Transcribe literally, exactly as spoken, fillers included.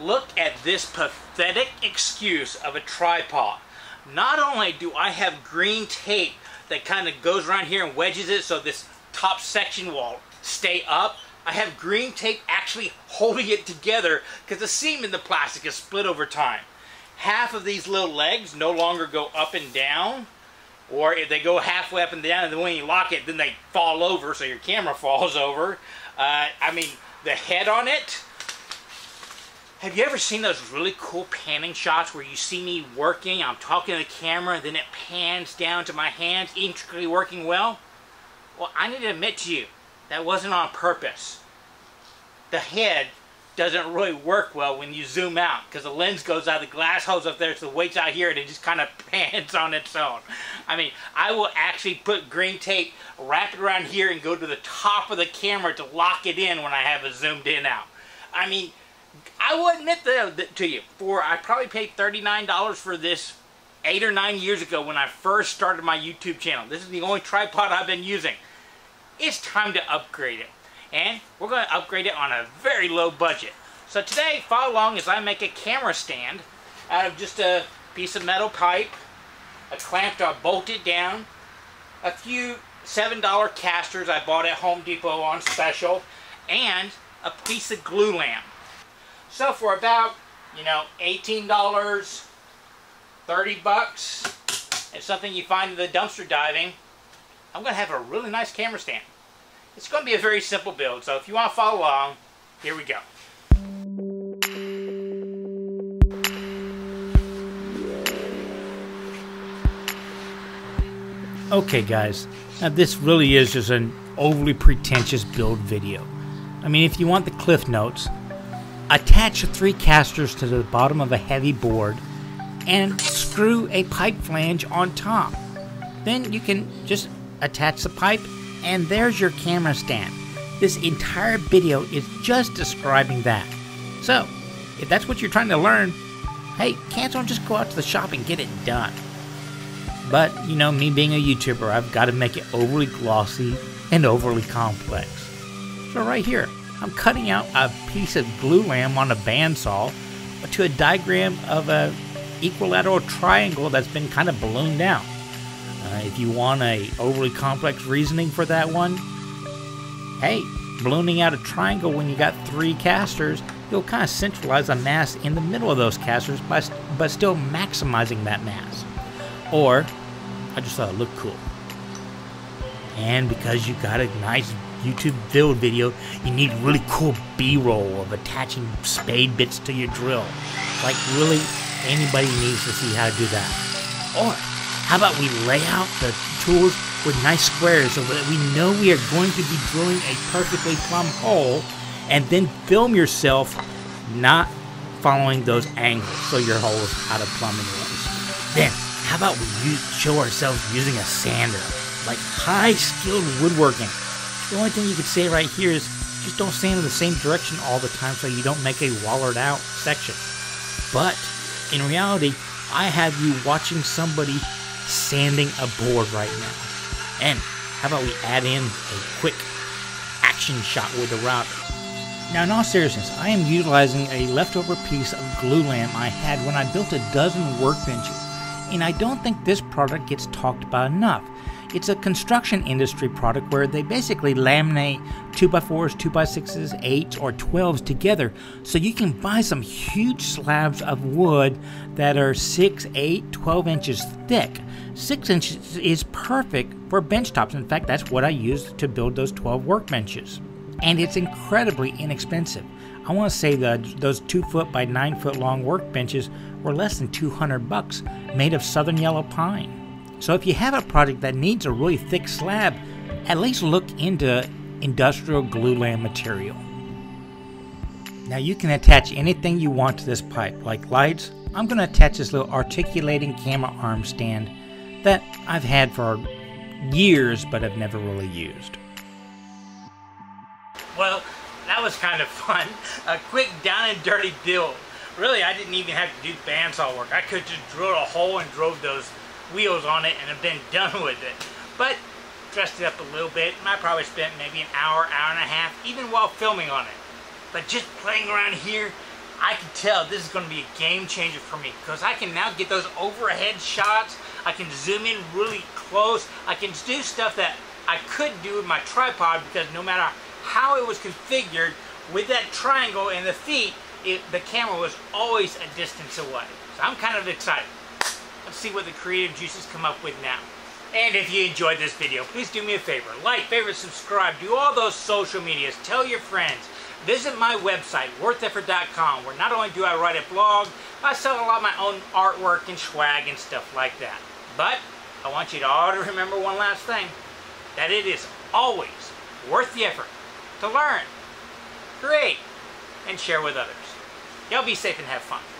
Look at this pathetic excuse of a tripod. Not only do I have green tape that kind of goes around here and wedges it so this top section will stay up, I have green tape actually holding it together because the seam in the plastic is split over time. Half of these little legs no longer go up and down, or if they go halfway up and down and then when you lock it, then they fall over, so your camera falls over. Uh, I mean, the head on it. Have you ever seen those really cool panning shots where you see me working, I'm talking to the camera, then it pans down to my hands, intricately working well? Well, I need to admit to you, that wasn't on purpose. The head doesn't really work well when you zoom out because the lens goes out of the glass holes up there, so the weight's out here and it just kind of pans on its own. I mean, I will actually put green tape, wrap it around here and go to the top of the camera to lock it in when I have it zoomed in out. I mean, I will admit to you, for I probably paid thirty-nine dollars for this eight or nine years ago when I first started my YouTube channel. This is the only tripod I've been using. It's time to upgrade it, and we're going to upgrade it on a very low budget. So today, follow along as I make a camera stand out of just a piece of metal pipe, a clamp to bolt it down, a few seven dollar casters I bought at Home Depot on special, and a piece of Glulam. So for about, you know, eighteen dollars, thirty bucks, and something you find in the dumpster diving, I'm going to have a really nice camera stand. It's going to be a very simple build, so if you want to follow along, here we go. Okay guys, now this really is just an overly pretentious build video. I mean, if you want the cliff notes, attach three casters to the bottom of a heavy board and screw a pipe flange on top. Then you can just attach the pipe, and there's your camera stand. This entire video is just describing that. So, if that's what you're trying to learn, hey, can't someone just go out to the shop and get it done? But, you know, me being a YouTuber, I've got to make it overly glossy and overly complex. So right here, I'm cutting out a piece of Glulam on a bandsaw to a diagram of an equilateral triangle that's been kind of ballooned out. Uh, if you want a overly complex reasoning for that one, hey, ballooning out a triangle when you got three casters, you'll kind of centralize a mass in the middle of those casters, by st but still maximizing that mass. Or, I just thought it looked cool. And because you got a nice YouTube build video, you need really cool B-roll of attaching spade bits to your drill. Like really, anybody needs to see how to do that. Or, how about we lay out the tools with nice squares so that we know we are going to be drilling a perfectly plumb hole, and then film yourself not following those angles so your hole is out of plumb anyways. Then, how about we use, show ourselves using a sander, like high-skilled woodworking. The only thing you could say right here is just don't sand in the same direction all the time so you don't make a wallered-out section. But, in reality, I have you watching somebody sanding a board right now. And how about we add in a quick action shot with a router. Now in all seriousness, I am utilizing a leftover piece of Glulam I had when I built a dozen workbenches, and I don't think this product gets talked about enough. It's a construction industry product where they basically laminate two by fours, two by sixes, eights, or twelves together, so you can buy some huge slabs of wood that are six, eight, twelve inches thick. six inches is perfect for bench tops. In fact, that's what I used to build those twelve workbenches. And it's incredibly inexpensive. I want to say that those two foot by nine foot long workbenches were less than two hundred bucks, made of southern yellow pine. So if you have a project that needs a really thick slab, at least look into industrial Glulam material. Now you can attach anything you want to this pipe, like lights. I'm going to attach this little articulating camera arm stand that I've had for years but I've never really used. Well, that was kind of fun. A quick down and dirty build. Really, I didn't even have to do bandsaw work. I could just drill a hole and drove those wheels on it and have been done with it. But dressed it up a little bit, and I probably spent maybe an hour, hour and a half, even while filming on it. But just playing around here I can tell this is going to be a game changer for me, because I can now get those overhead shots. I can zoom in really close. I can do stuff that I could do with my tripod, because no matter how it was configured, with that triangle and the feet, it, the camera was always a distance away. So I'm kind of excited. Let's see what the creative juices come up with now. And if you enjoyed this video, please do me a favor. Like, favorite, subscribe, do all those social medias, tell your friends. Visit my website, worth effort dot com, where not only do I write a blog, I sell a lot of my own artwork and swag and stuff like that. But I want you to all to remember one last thing, that it is always worth the effort to learn, create, and share with others. Y'all be safe and have fun.